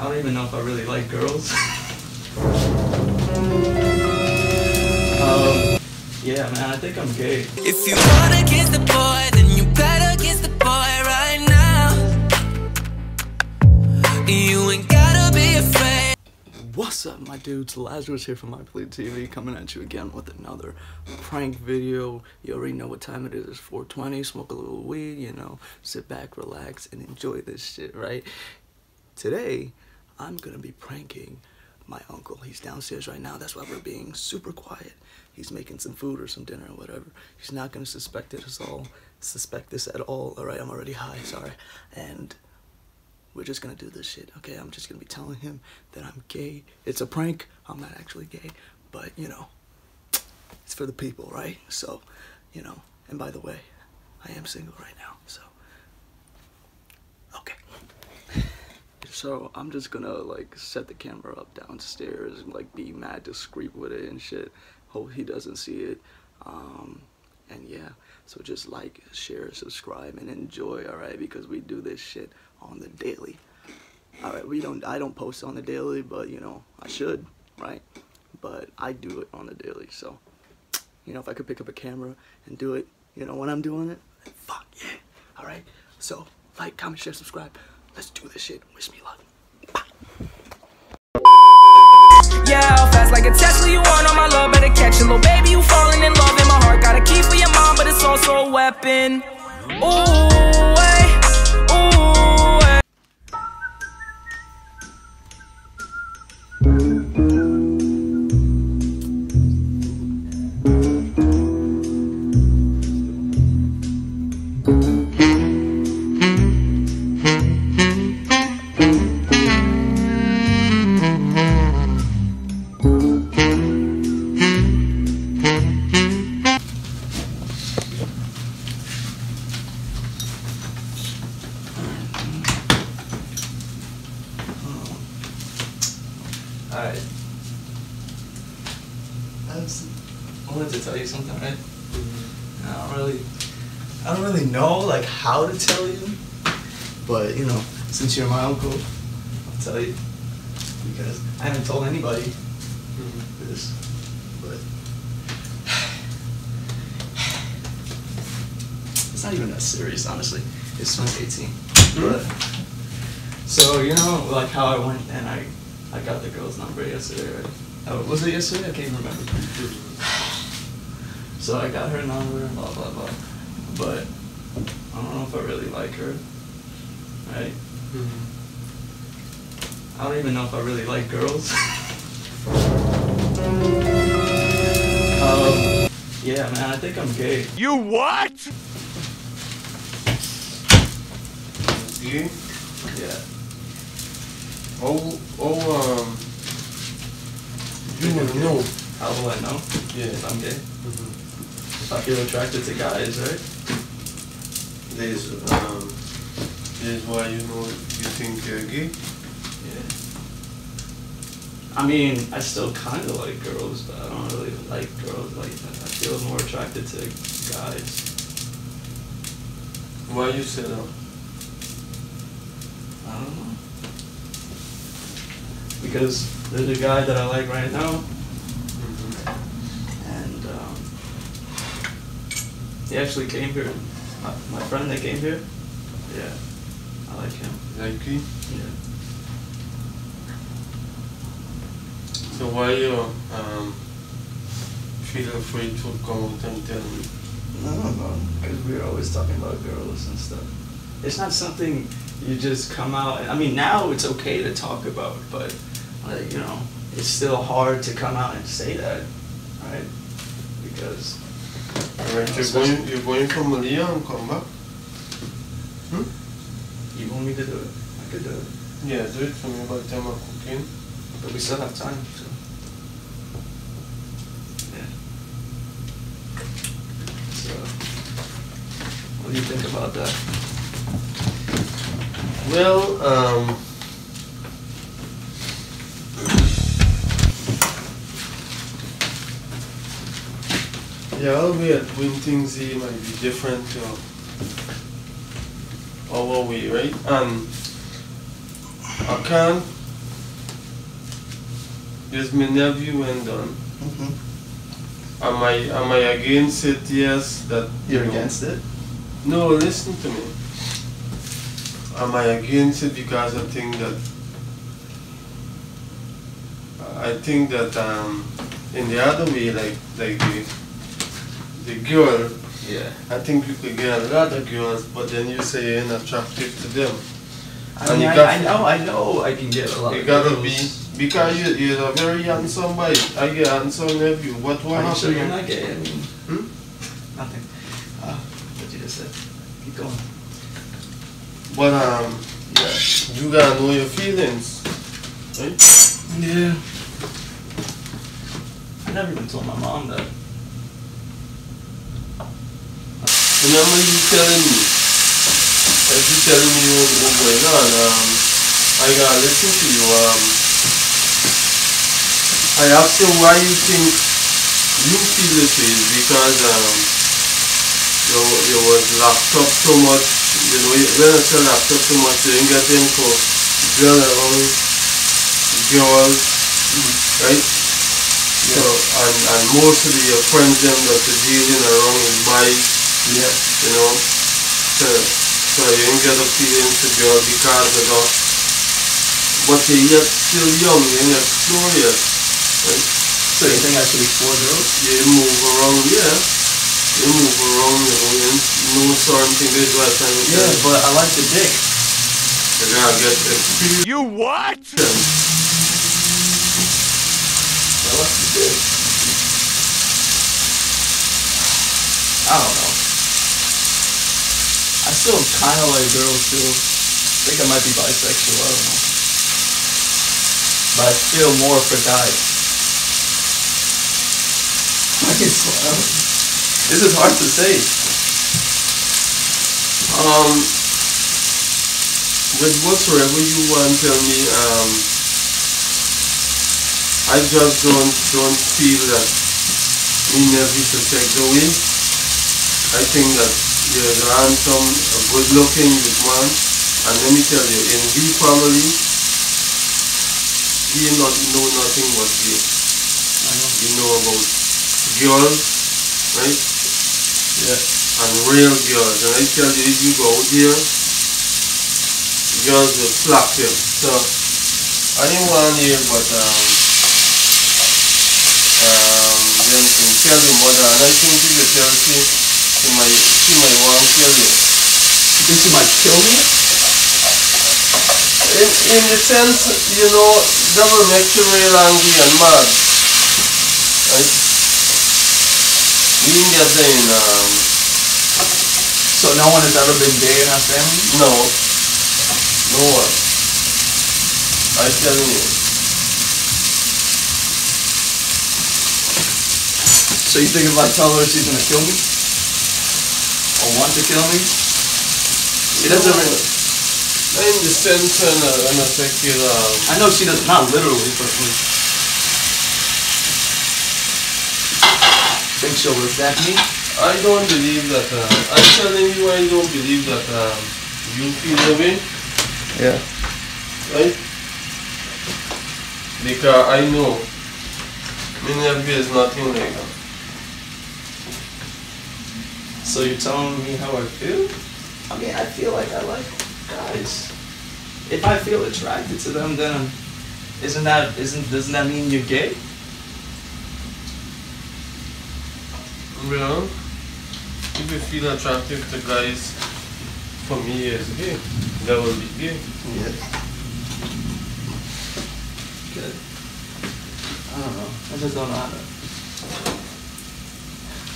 I don't even know if I really like girls. Yeah, man, I think I'm gay. If you wanna kiss the boy, then you better kiss the boy right now. You ain't gotta be afraid. What's up, my dudes? Lazarus here from iPleatheTV, coming at you again with another prank video. You already know what time it is. It's 4:20. Smoke a little weed, you know, sit back, relax, and enjoy this shit, right? Today, I'm gonna be pranking my uncle. He's downstairs right now. That's why we're being super quiet. He's making some food or some dinner or whatever. He's not gonna suspect this at all. All right, I'm already high, sorry. And we're just gonna do this shit, okay? I'm just gonna be telling him that I'm gay. It's a prank. I'm not actually gay, but you know, it's for the people, right? So, you know, and by the way, I am single right now, so, okay. So I'm just gonna like set the camera up downstairs and like be mad discreet with it and shit. Hope he doesn't see it. And yeah, so just like, share, subscribe, and enjoy, all right? Because we do this shit on the daily. All right, I don't post on the daily, but you know, I should, right? But I do it on the daily. So, you know, if I could pick up a camera and do it, you know, when I'm doing it, fuck yeah, all right? So like, comment, share, subscribe. Let's do this shit. Wish me luck. Bye. Yeah, fast like a Tesla, you want all my love, better catch a little baby, you falling in love, in my heart got a key for your mom, but it's also a weapon. Ooh, hey, ooh, hey. Alright, I wanted to tell you something, right? I don't really know like how to tell you, but you know, since you're my uncle, I'll tell you, because I haven't told anybody this, but it's not even that serious, honestly. It's 2018, but, so you know, like how I went and I got the girl's number yesterday, right? Oh, was it yesterday? I can't even remember. So I got her number, blah, blah, blah. But I don't know if I really like her, right? I don't even know if I really like girls. Yeah, man, I think I'm gay. You what? You? Yeah. You would know. How will I know? Yeah. If I'm gay? If I feel attracted to guys, right? There's why you know you think you're gay? Yeah. I mean, I still kind of like girls, but I don't really like girls like that. I feel more attracted to guys. Why you say that? I don't know. Because there's a guy that I like right now, and he actually came here, my friend that came here, yeah, I like him. Like you? Yeah. So why you feel afraid to come out and tell me? No, because we were always talking about girls and stuff. It's not something you just come out, I mean now it's okay to talk about, but like, you know, it's still hard to come out and say that, right? Because you're going from Malia and come back. You want me to do it? I could do it. Yeah, do it for me by the time I'm cooking. But we still have time, so yeah. So what do you think about that? Well, yeah, I'll be at doing things here might be different to our way, right? And I can't There's my interview went on. Mm-hmm. Am I against it? Yes. That you're against it? No, listen to me. Am I against it because I think that in the other way, like the girl, yeah. I think you could get a lot of girls, but then you say you're unattractive to them. I know, I can get a lot. You gotta be, because you're a very handsome boy. I get handsome nephew. What will happen? Sure you're not gay? I mean, nothing. What you just said. Keep going. But yeah, you gotta know your feelings, right? Yeah. I never even told my mom that. Remember you telling me? If you tell me what's going on, I gotta listen to you. I asked you why you think you feel this way, because you was locked up so much. You know, when I say locked up so much, you didn't get in for girl around girls, right? Yeah. So and mostly your friends them that you're dealing around is boys. Yeah. You know. So you ain't got a feeling to girl because of that. But you're yet still young, you're not curious. Right? So you think I should be 4 girls? You move around, yeah. You move around, you know, you know certain things like that. Yeah, but I like the dick. And I get the experience. You what? I like the dick. I don't know. I still kind of like girls too. I think I might be bisexual, I don't know. But I feel more for guys. I can smile. This is hard to say. With whatsoever you want, tell me, I just don't feel that me never should take the win. I think that you're handsome, a good looking man, and let me tell you, in the family, we not know nothing but gay. You know about girls, right? Yeah. And real girls. And I tell you, if you go out here, girls will slap you. So, I didn't want to hear, but then you can tell your mother, and I think if you tell her, she might want to kill you. You think she might kill me? In the sense, you know, that will make you real angry and mad. Right? We get in, So no one has ever been gay in our family? No. No one. I'm telling you. So you think if I tell her she's gonna kill me? Want to kill me? She doesn't really. I understand and I think you I know she does not literally, but think she'll respect me? I don't believe that I'm telling you I don't believe that you feel the way. Yeah. Right? Because I know Minerva is nothing like that. So you're telling me how I feel? I mean, I feel like I like guys. If I feel attracted to them, then doesn't that mean you're gay? Well, if you feel attractive to guys, for me it's gay. That will be gay. Yeah. Good. I don't know. I just don't know how to.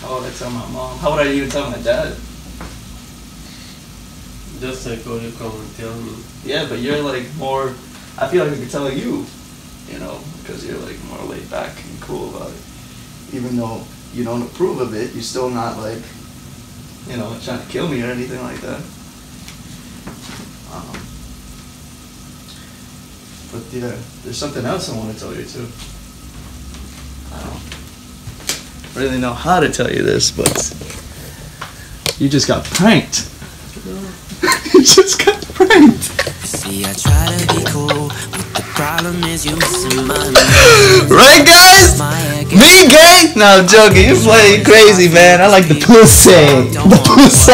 How would I tell my mom? How would I even tell my dad? Just like what you come and tell me. Yeah, but you're like more, I feel like I could tell you, you know, because you're like more laid back and cool about it. Even though you don't approve of it, you're still not like, you know, trying to kill me or anything like that. But yeah, there's something else I want to tell you too. I don't really know how to tell you this, but you just got pranked. You just got pranked. See, I try to be cool with the Right, guys? Me gay? No, I'm joking. You're playing crazy, man. I like the pussy. The pussy.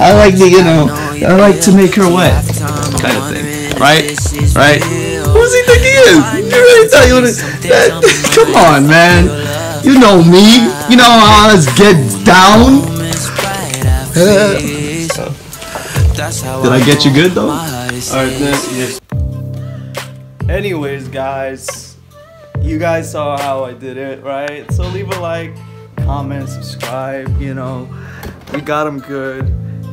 I like the, you know, I like to make her wet. Kind of thing. Right? Right? Who does he think he is? You really thought you would have... Come on, man. You know me. You know how let's get down. Did I get you good, though? Alright, then. Yes. Anyways, guys, you guys saw how I did it, right? So leave a like, comment, subscribe, you know, we got him good.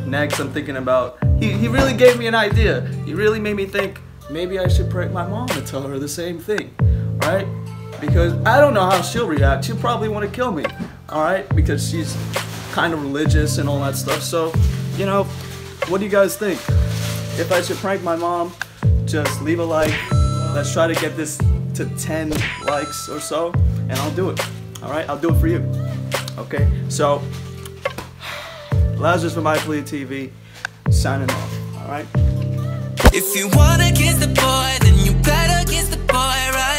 Next, I'm thinking about, he really gave me an idea. He really made me think, maybe I should prank my mom and tell her the same thing, right? Because I don't know how she'll react. She'll probably want to kill me, all right? Because she's kind of religious and all that stuff. So, you know, what do you guys think? If I should prank my mom, just leave a like. Let's try to get this to 10 likes or so, and I'll do it. All right, I'll do it for you. Okay, so Lazarus from iPleatheTV signing off. All right. If you wanna kiss the boy, then you better kiss the boy, right?